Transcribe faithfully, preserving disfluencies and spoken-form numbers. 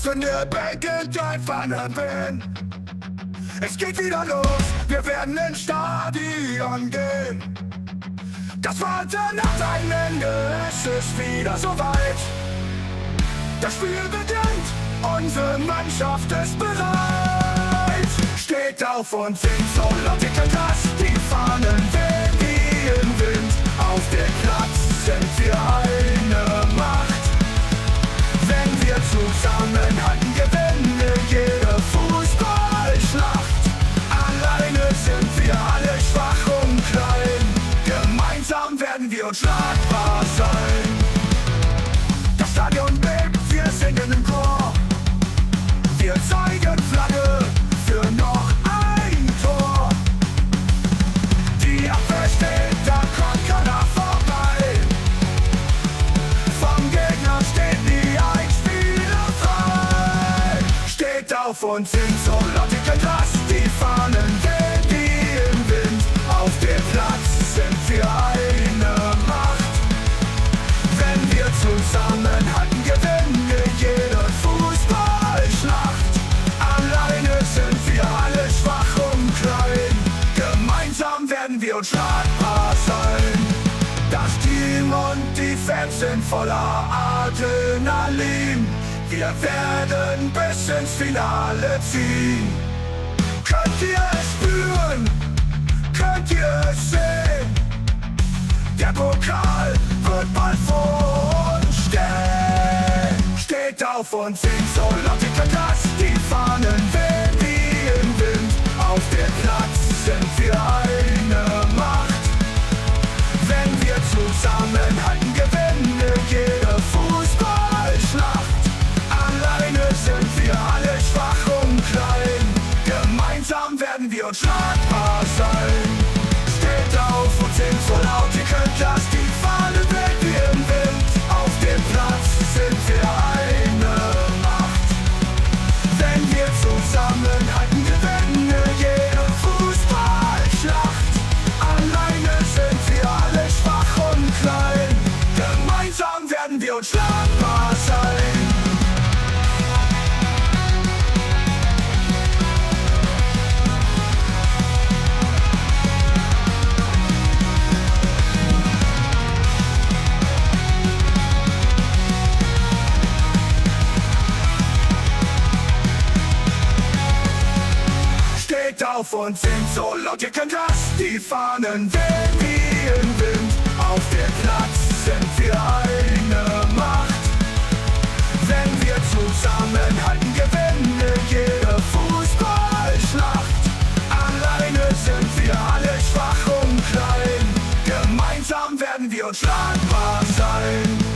Was für eine Bänke einfach anwenden. Es geht wieder los, wir werden ins Stadion gehen. Das Warten hat ein Ende, es ist wieder soweit. Das Spiel beginnt, unsere Mannschaft ist bereit. Steht auf und singt so laut ihr könnt das, die Fahnen wehen wie im Wind. Auf dem Platz sind wir eine Macht. Wenn wir zusammenhalten, gewinnen wir jede Fußballschlacht. Alleine sind wir alle schwach und klein. Gemeinsam werden wir unschlagbar sein. Das Stadion bebt, wir singen im Chor. Wir zeigen Flagge für noch ein Tor. Die Abwehr steht, da kommt keiner vorbei. Vom Gegner steht nie ein Spieler frei. Steht auf und singt so laut ihr könnt das, die Fahnen wehen wie im Wind. Auf dem Platz sind wir eine Macht. Wenn wir zusammenhalten, gewinnen wir jede Fußballschlacht. Alleine sind wir alle schwach und klein. Gemeinsam werden wir unschlagbar sein. Das Team und die Fans sind voller Adrenalin. Wir werden bis ins Finale ziehen. Könnt ihr es spüren? Könnt ihr es sehen? Der Pokal wird bald vor uns stehen. Steht auf und singt so laut ihr könnt das, die Fahnen wehen wie im Wind. Auf dem Platz sind wir eine Macht. Wenn wir zusammenhalten, gewinnen wir jede Fußballschlacht. Alleine sind wir alle schwach und klein. Gemeinsam werden wir unschlagbar sein. Steht auf und singt so laut ihr könnt das, die Fahne wehen wie im Wind. Auf dem Platz sind wir eine Macht. Wenn wir zusammenhalten, gewinnen wir jede Fußballschlacht. Alleine sind wir alle schwach und klein. Gemeinsam werden wir unschlagbar sein. Auf und singt so laut ihr könnt das, die Fahnen wehen wie im Wind. Auf dem Platz sind wir eine Macht. Wenn wir zusammenhalten, gewinnen wir jede Fußballschlacht. Alleine sind wir alle schwach und klein. Gemeinsam werden wir unschlagbar sein.